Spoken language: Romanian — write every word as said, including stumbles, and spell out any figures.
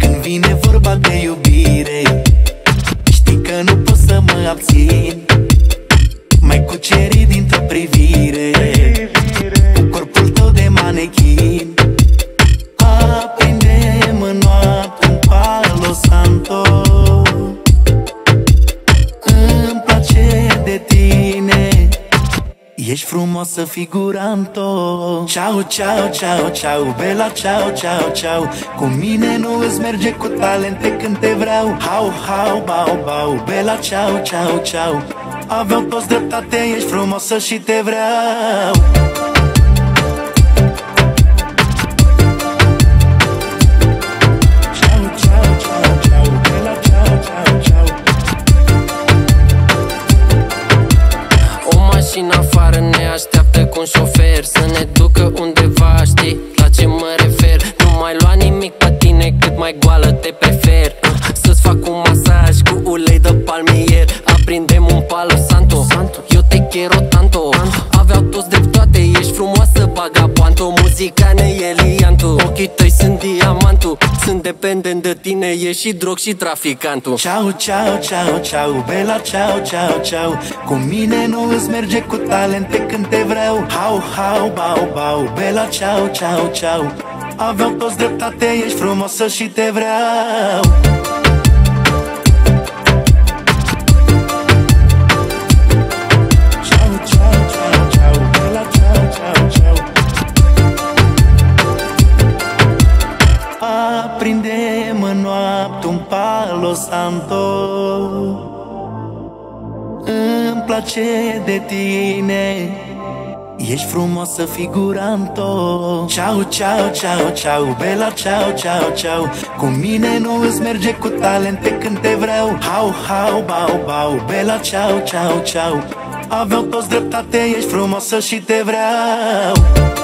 Când vine vorba de iubire, știi că nu pot să mă abțin. M-ai cucerit dintr-o privire, cu corpul tău de manechin. Aprindem în noapte în Palo Santo. Îmi place de tine, ești frumoasă figuranto. Ciao, ciao, ciao, ciao, bella, ciao, ciao, ciao. Cu mine nu îți merge, cu talente când te vreau. Hau, hau, bau, bau, bella, ciao, ciao, ciao. Aveau toți dreptate, ești frumoasă și te vreau. Ciao, ciao, ciao, ciao, bella, ciao, ciao, ciao. O mașină afară ne așteaptă cu un șofer, să ne ducă undeva, știi la ce mă refer. Nu mai lua nimic pe tine, cât mai goală te prefer. Să-ți fac un masaj cu ulei de palmier, aprindem un Palo Santo, eu te quiero tanto. Aveau toți dreptate, ești frumoasă, baga panto. Muzica ne e liantul, ochii tăi sunt diamantul. Sunt dependent de tine, ești și drog și traficantul. Ciao, ciao, ciao, ciao, bella, ciao, ciao, ciao. Cu mine nu îți merge, cu talente când te vreau. Hau, hau, bau, bau, bella, ciao, ciao, ciao. Aveau toți dreptate, ești frumoasă și te vreau. Aprindem în noapte un Palo Santo. Îmi place de tine, ești frumoasă figuranto. Ciao, ciao, ciao, ciao, bella, ciao, ciao, ciao. Cu mine nu îți merge, cu talente când te vreau. Hau, hau, bau, bau, bella, ciao, ciao, ciao. Aveau toți dreptate, ești frumoasă și te vreau.